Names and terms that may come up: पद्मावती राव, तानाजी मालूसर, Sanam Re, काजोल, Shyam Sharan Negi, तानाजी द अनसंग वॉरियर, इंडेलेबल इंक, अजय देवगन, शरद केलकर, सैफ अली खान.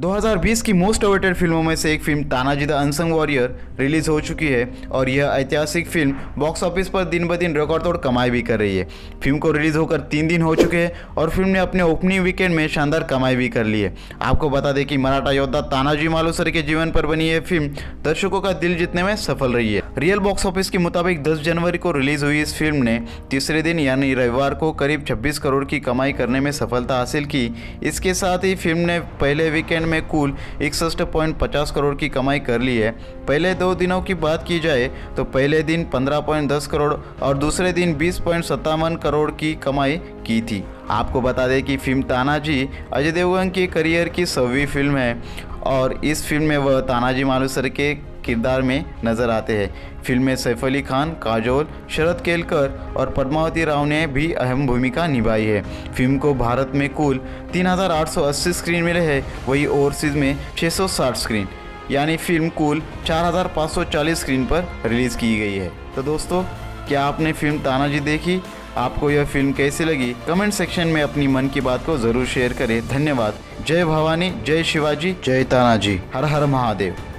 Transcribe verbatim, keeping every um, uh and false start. दो हज़ार बीस की मोस्ट अवेटेड फिल्मों में से एक film तानाजी द अनसंग वॉरियर release हो चुकी है और यह ऐतिहासिक फिल्म बॉक्स ऑफिस पर दिन ब दिन रिकॉर्ड तोड़ कमाई भी कर रही है। फिल्म को रिलीज होकर तीन दिन हो चुके हैं और फिल्म ने अपने ओपनिंग वीकेंड में शानदार कमाई भी कर ली है। आपको बता दें कि मराठा योद्धा तानाजी मालूसर के जीवन पर बनी यह फिल्म दर्शकों का दिल जीतने में सफल रही है। रियल बॉक्स ऑफिस के मुताबिक दस जनवरी को रिलीज हुई इस फिल्म ने तीसरे दिन यानी रविवार को करीब छब्बीस करोड़ की कमाई करने में सफलता हासिल की। इसके साथ ही फिल्म ने पहले वीकेंड में कुल इकसठ पॉइंट पचास करोड़ की कमाई कर ली है। पहले दो दिनों की बात की जाए तो पहले दिन पंद्रह पॉइंट दस करोड़ और दूसरे दिन बीस पॉइंट सत्तावन करोड़ की कमाई की थी। आपको बता दें कि फिल्म तानाजी अजय देवगन के करियर की सौवीं फिल्म है और इस फिल्म में वह तानाजी मालूसर के किरदार में नजर आते हैं। फिल्म में सैफ अली खान, काजोल, शरद केलकर और पद्मावती राव ने भी अहम भूमिका निभाई है। फिल्म को भारत में कुल तीन हज़ार आठ सौ अस्सी स्क्रीन मिले हैं, वहीं ओवरसीज में छह सौ साठ स्क्रीन यानी फिल्म कुल चार हज़ार पाँच सौ चालीस स्क्रीन पर रिलीज़ की गई है। तो दोस्तों, क्या आपने फिल्म तानाजी देखी? आपको यह फिल्म कैसी लगी? कमेंट सेक्शन में अपनी मन की बात को ज़रूर शेयर करें। धन्यवाद। जय भवानी, जय शिवाजी, जय तानाजी। हर हर महादेव।